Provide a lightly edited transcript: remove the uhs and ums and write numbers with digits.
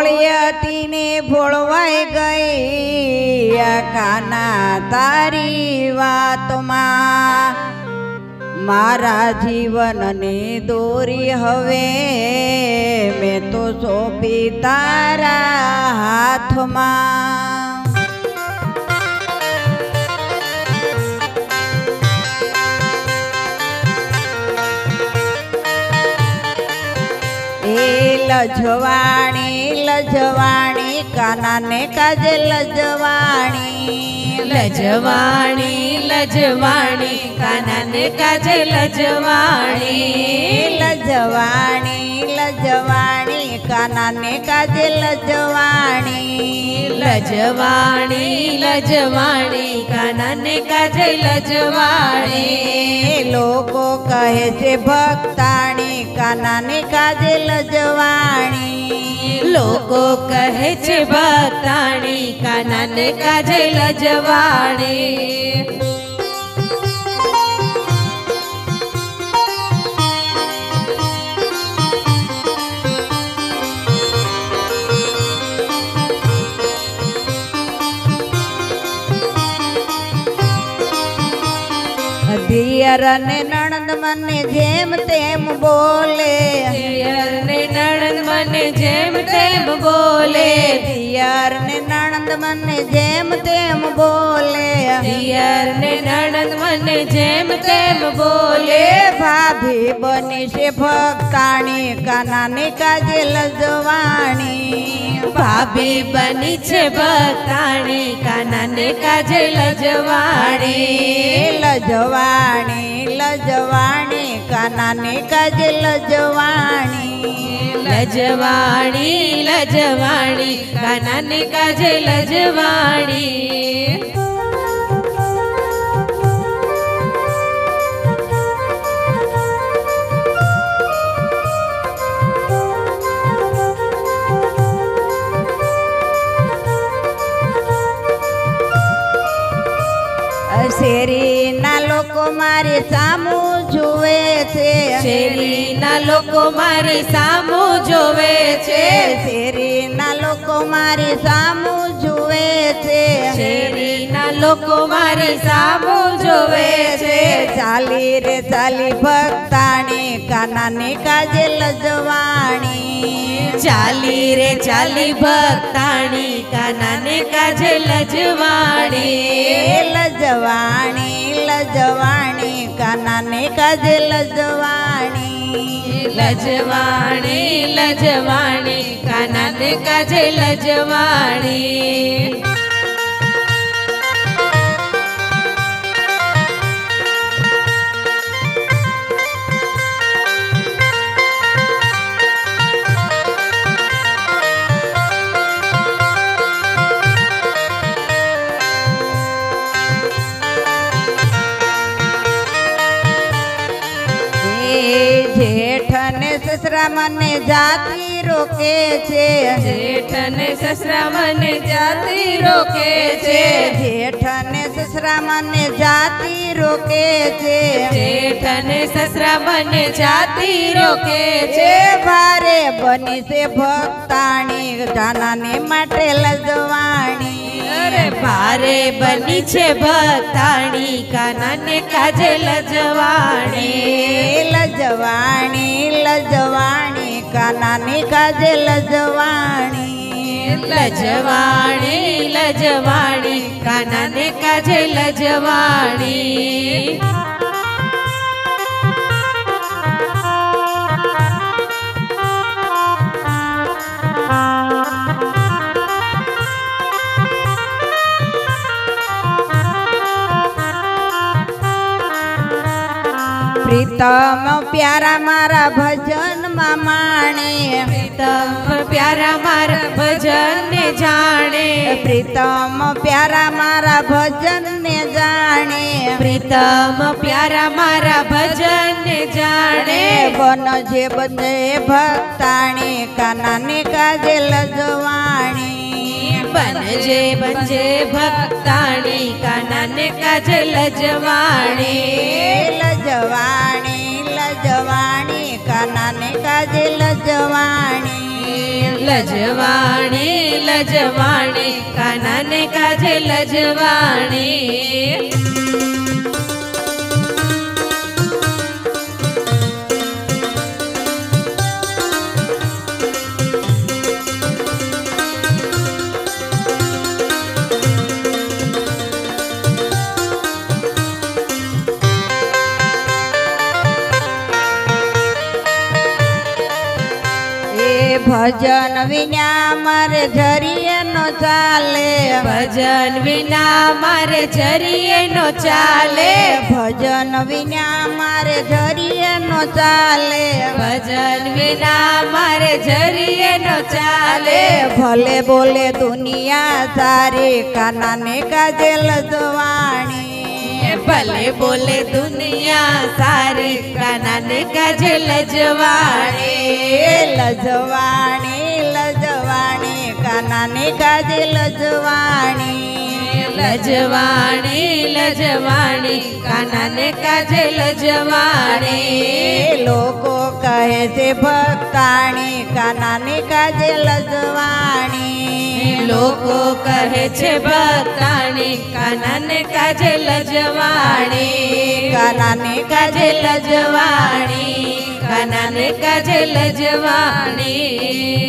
भोलियती ने भोलवाई गई काना तारी वात मां मारा जीवन ने दोरी हवे मैं तो सोपी तारा हाथ मां। लजवाणी लजवाणी काना ने काजे लजवाणी लजवाणी लजवाणी काना ने काजे लजवाणी लजवाणी लजवाणी काना ने काजे लजवाणी लजवाणी लजवाणी काना ने काजे लजवाणी। लोको कहे जे भक्ताणी काना ने काजे लजवाणी लोको कहे जे भक्ताणी काना ने काजे लजवाणी। दियर ने ननंद मने जेम तेम बोले दियर ने ननंद मने जेम तेम बोले दियर ने ननंद मने जेम तेम बोले दियर ने ननंद मने जेम तेम बोले। भाभी बनी से भक्ताणी काना ने काजे लजवाणी भाभी बनी से भक्ताणी काना ने काजे लजवाणी लजवाणी लजवाणी काना ने काजे लजवाणी लजवाणी लजवाणी काना ने काजे लजवाणी। शेरी ना लोको मारे सामू जुए छे शेरी ना लोको मारे सामू जुए छे शेरी ना लोको मारे सामू जुए छे शेरी ना लोको मारे सामू जुए छे। चाली रे चाली भक्ताणी काना ने काजे लजवाणी चाली रे चाली भक्ताणी काना ने काजे लजवाणी लजवाणी लजवाणी काना ने काजे लजवाणी लजवाणी लजवाणी काना ने काजे लजवाणी। ससरा मने जाती रोके छे जेठ ने ससरा मने जाती रोके छे जेठ ने ससरा मने जाती रोके छे जेठ ने ससरा मने जाती रोके छे। भारे बनी से भक्ताणी काना ने माटे लजवाणी भारे बनी छे भक्ताणी काना ने काजे लजवाणी लजवाणी लजवाणी काना ने काजे लजवाणी लजवाणी लजवाणी काना ने काजे लजवाणी। प्रीतम प्यारा मारा भजन मामाणे प्रीतम प्यारा मारा भजन ने जाने प्रीतम प्यारा मारा भजन ने जाने प्रीतम प्यारा मारा भजन ने जाने। बन जे बने भक्ताणी काना ने काजे लजवाणी बन जे भक्ताणी काना ने काजे लजवाणी लजवाणी लजवाणी काना ने काजे लजवाणी लजवाणी लजवाणी काना ने काजे लजवाणी। भजन विना मर झरिए नो चाले भजन विना मर झरिए नो चाले भजन विना मर झरिए नो चाले भजन विना मर झरिए नो चाले। भले बोले दुनिया सारी काना ने काजे लजवाणी भले बोले दुनिया सारी काना ने काजे लजवाणी। लजवाणी लजवाणी काना ने काजे लजवाणी लजवाणी लजवाणी काना ने काजे लजवाणी। लोको कहे से भक्ताणी काना ने काजे लजवाणी लोको कहे छे बताणी काना ने काजे लजवाणी काना ने काजे लजवाणी काना ने काजे लजवाणी।